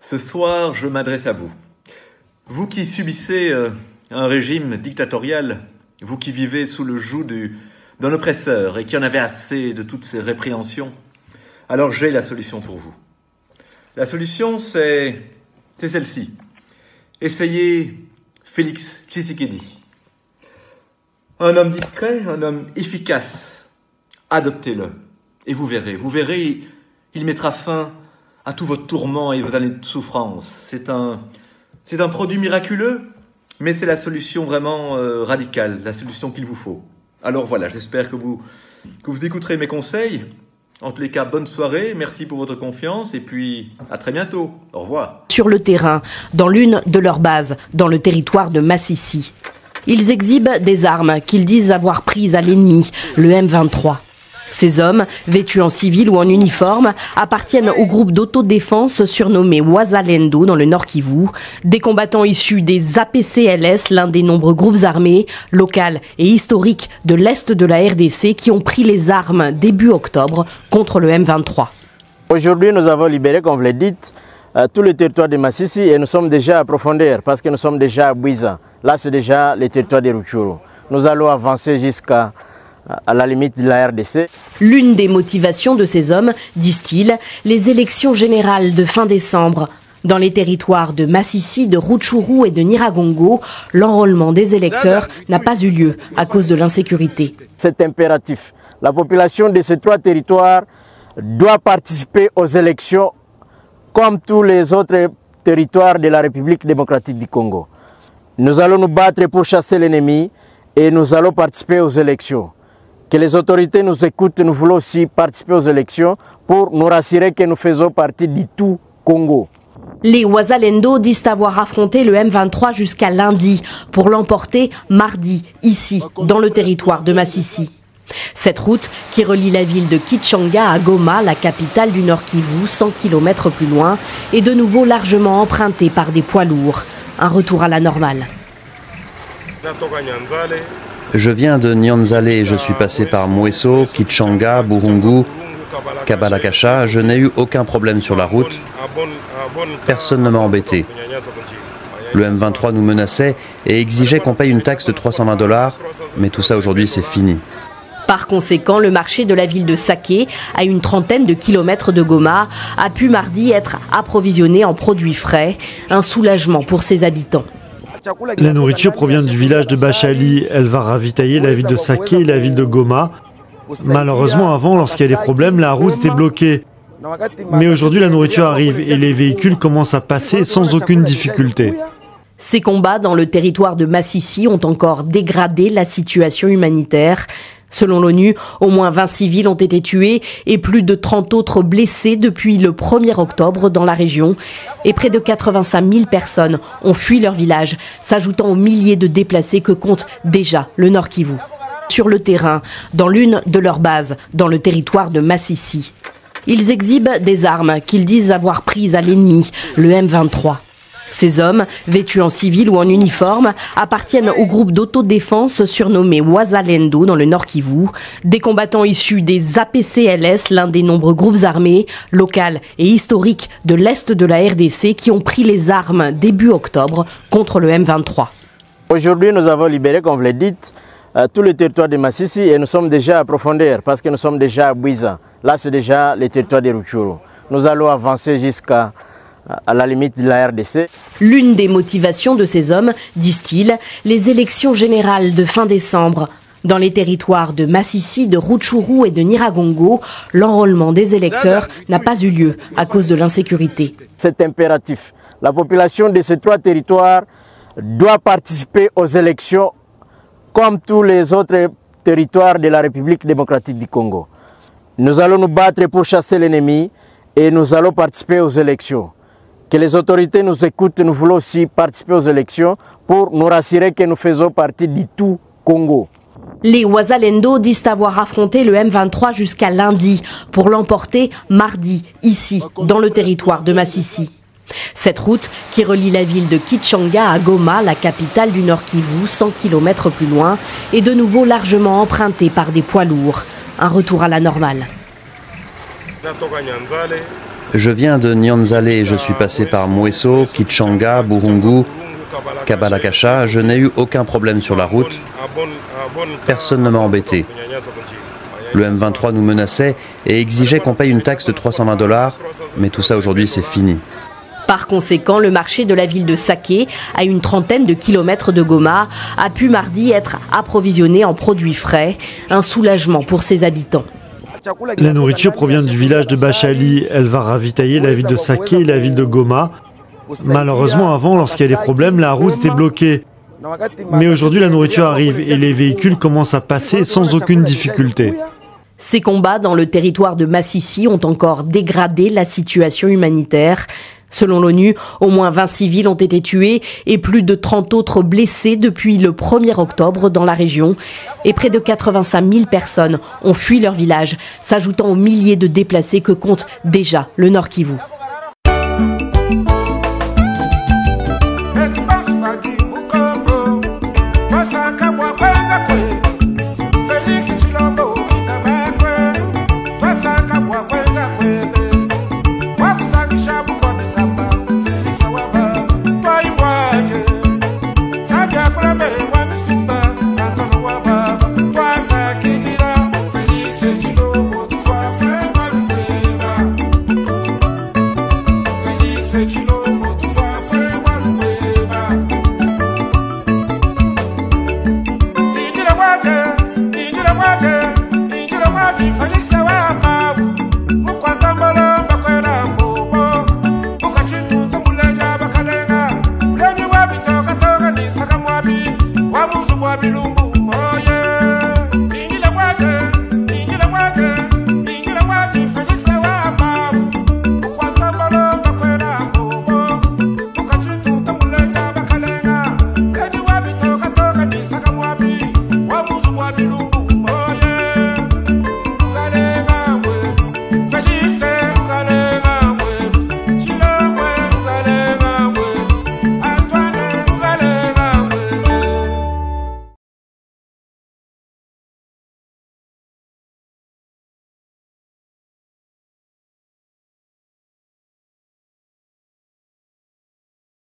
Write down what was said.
Ce soir, je m'adresse à vous. Vous qui subissez un régime dictatorial, vous qui vivez sous le joug d'un oppresseur et qui en avez assez de toutes ces répréhensions, alors j'ai la solution pour vous. La solution, c'est celle-ci. Essayez Félix Tshisekedi. Un homme discret, un homme efficace. Adoptez-le et vous verrez, il mettra fin à tous vos tourments et vos années de souffrance. C'est un produit miraculeux, mais c'est la solution vraiment radicale, la solution qu'il vous faut. Alors voilà, j'espère que vous écouterez mes conseils. En tous les cas, bonne soirée, merci pour votre confiance et puis à très bientôt. Au revoir. Sur le terrain, dans l'une de leurs bases, dans le territoire de Masisi, ils exhibent des armes qu'ils disent avoir prises à l'ennemi, le M23. Ces hommes, vêtus en civil ou en uniforme, appartiennent au groupe d'autodéfense surnommé Wazalendo dans le Nord-Kivu, des combattants issus des APCLS, l'un des nombreux groupes armés, locaux et historiques de l'Est de la RDC, qui ont pris les armes début octobre contre le M23. Aujourd'hui, nous avons libéré, comme vous le dites, tout le territoire de Masisi et nous sommes déjà à profondeur parce que nous sommes déjà à BWIZA. Là, c'est déjà le territoire de Rutshuru. Nous allons avancer jusqu'à la limite de la RDC. L'une des motivations de ces hommes, disent-ils, les élections générales de fin décembre. Dans les territoires de Masisi, de Rutshuru et de Nyiragongo, l'enrôlement des électeurs n'a pas eu lieu à cause de l'insécurité. C'est impératif. La population de ces trois territoires doit participer aux élections comme tous les autres territoires de la République démocratique du Congo. Nous allons nous battre pour chasser l'ennemi et nous allons participer aux élections. Que les autorités nous écoutent, nous voulons aussi participer aux élections pour nous rassurer que nous faisons partie du tout Congo. Les Wazalendo disent avoir affronté le M23 jusqu'à lundi pour l'emporter mardi, ici, dans le territoire de Masisi. Cette route, qui relie la ville de Kitshanga à Goma, la capitale du Nord-Kivu, 100 km plus loin, est de nouveau largement empruntée par des poids lourds. Un retour à la normale. Je viens de Nyanzale et je suis passé par Mweso, Kitshanga, Burungu, Kabalakasha. Je n'ai eu aucun problème sur la route. Personne ne m'a embêté. Le M23 nous menaçait et exigeait qu'on paye une taxe de 320 $, mais tout ça aujourd'hui c'est fini. Par conséquent, le marché de la ville de Saké, à une trentaine de kilomètres de Goma, a pu mardi être approvisionné en produits frais. Un soulagement pour ses habitants. La nourriture provient du village de Bachali. Elle va ravitailler la ville de Saké et la ville de Goma. Malheureusement, avant, lorsqu'il y a des problèmes, la route était bloquée. Mais aujourd'hui, la nourriture arrive et les véhicules commencent à passer sans aucune difficulté. Ces combats dans le territoire de Masisi ont encore dégradé la situation humanitaire. Selon l'ONU, au moins 20 civils ont été tués et plus de 30 autres blessés depuis le 1er octobre dans la région. Et près de 85 000 personnes ont fui leur village, s'ajoutant aux milliers de déplacés que compte déjà le Nord-Kivu. Sur le terrain, dans l'une de leurs bases, dans le territoire de Masisi, ils exhibent des armes qu'ils disent avoir prises à l'ennemi, le M23. Ces hommes, vêtus en civil ou en uniforme, appartiennent au groupe d'autodéfense surnommé Wazalendo dans le Nord-Kivu, des combattants issus des APCLS, l'un des nombreux groupes armés, locaux et historiques de l'Est de la RDC, qui ont pris les armes début octobre contre le M23. Aujourd'hui, nous avons libéré, comme vous le dites, tout le territoire de Masisi et nous sommes déjà à profondeur parce que nous sommes déjà à BWIZA. Là, c'est déjà le territoire de Rutshuru. Nous allons avancer jusqu'à la limite de la RDC. L'une des motivations de ces hommes, disent-ils, les élections générales de fin décembre. Dans les territoires de Masisi, de Rutshuru et de Nyiragongo, l'enrôlement des électeurs n'a pas eu lieu à cause de l'insécurité. C'est impératif. La population de ces trois territoires doit participer aux élections comme tous les autres territoires de la République démocratique du Congo. Nous allons nous battre pour chasser l'ennemi et nous allons participer aux élections. Que les autorités nous écoutent, nous voulons aussi participer aux élections pour nous rassurer que nous faisons partie du tout Congo. Les Wazalendo disent avoir affronté le M23 jusqu'à lundi pour l'emporter mardi, ici, dans le territoire de Masisi. Cette route, qui relie la ville de Kitshanga à Goma, la capitale du Nord-Kivu, 100 km plus loin, est de nouveau largement empruntée par des poids lourds. Un retour à la normale. Je viens de Nyanzale et je suis passé par Mweso, Kitshanga, Burungu, Kabalakasha. Je n'ai eu aucun problème sur la route. Personne ne m'a embêté. Le M23 nous menaçait et exigeait qu'on paye une taxe de 320 $, mais tout ça aujourd'hui c'est fini. Par conséquent, le marché de la ville de Saké, à une trentaine de kilomètres de Goma, a pu mardi être approvisionné en produits frais. Un soulagement pour ses habitants. La nourriture provient du village de Bachali. Elle va ravitailler la ville de Saké et la ville de Goma. Malheureusement, avant, lorsqu'il y a des problèmes, la route était bloquée. Mais aujourd'hui, la nourriture arrive et les véhicules commencent à passer sans aucune difficulté. Ces combats dans le territoire de Masisi ont encore dégradé la situation humanitaire. Selon l'ONU, au moins 20 civils ont été tués et plus de 30 autres blessés depuis le 1er octobre dans la région. Et près de 85 000 personnes ont fui leur village, s'ajoutant aux milliers de déplacés que compte déjà le Nord-Kivu.